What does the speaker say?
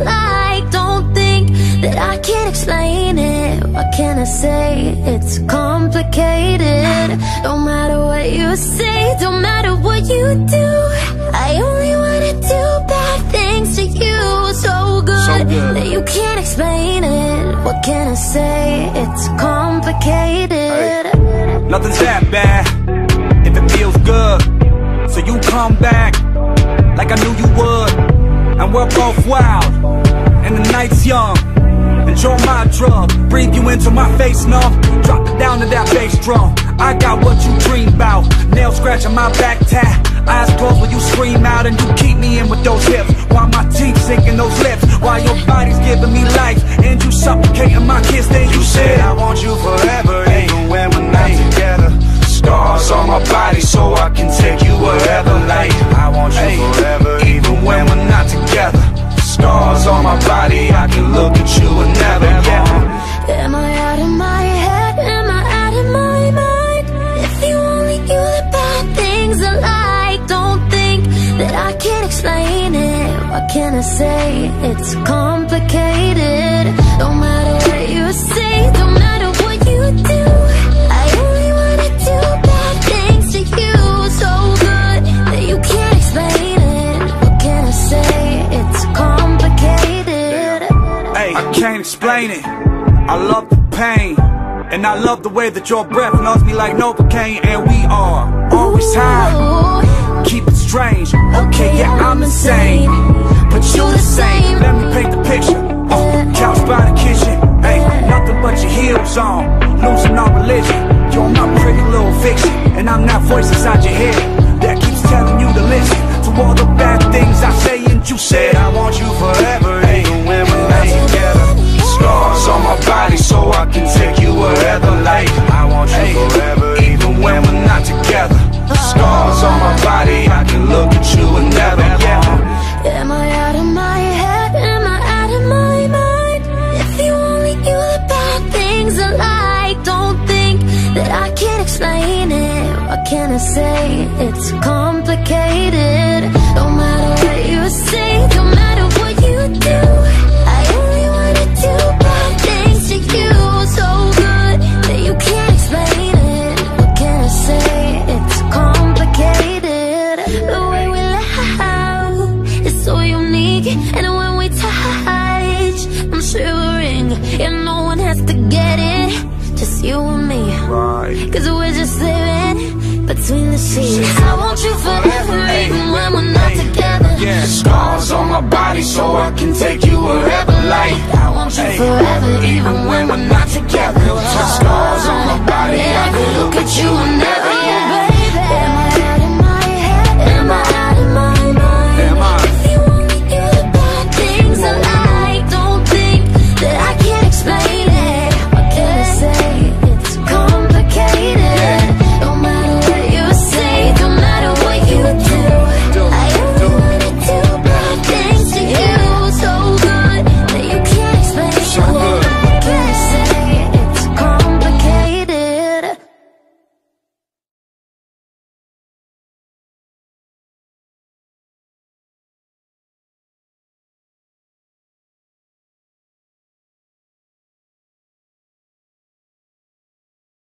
alike. Don't think that I can't explain it. What can I say? It's complicated. Don't matter what you say, don't matter what you do. I only wanna do bad things to you. So good, so good that you can't explain it. What can I say? It's complicated. Hey. Nothing's that bad if it feels good. So you come back like I knew you would. And we're both wild, and the night's young. Enjoy my drug, breathe you into my face, no. Drop it down to that bass drum. I got what you dream about. Nail scratching my back tat. Eyes closed when you scream out, and you keep me in with those hips. While my teeth sinking those lips, while your body's giving me life, and you suffocating my kiss. Then you said I want you forever, even when we're not together. Scars on my body, so I can take you wherever. Like I want you forever, even when we're not together. Scars on my body, I can look at you and never ever. Am I out of my head? Am I out of my mind? If you only knew the bad things I like. Don't think that I can't explain it. What can I say? It's complicated. Don't matter what you say, don't matter what you do. I only wanna do bad things to you. So good that you can't explain it. What can I say? It's complicated. Hey, I can't explain it. I love the pain, and I love the way that your breath loves me like Novocaine. And we are always high. Keep it strange. Okay, yeah, I'm insane, but you the same. Let me paint the picture. On the couch by the kitchen. Ain't nothing but your heels on. Losing all religion. You're my pretty little fiction, and I'm not voice inside your head that keeps telling you to listen to all the bad things I say. And you said I want you forever, even when we're not together. Scars on my body, so I can take you wherever. Like I want you forever, even when we're not together. Scars on my body, I can look at you and never ever. Am I out of my head? Am I out of my mind? If you only knew the bad things I like. Don't think that I can't explain it. What can I say? It's complicated. Don't matter what you say, don't matter what you do. I only wanna do bad things to you. So good that you can't explain it. What can I say? It's complicated. The way we laugh is so unique, and when we touch, I'm shivering, and no one has to get it. Just you and me, right? Cause we're just living between the sheets. I want you forever, even when we're not together. Yeah. Scars on my body, so I can take you wherever. Like I want you forever, even when we're not together. Scars on my body, I can look at you and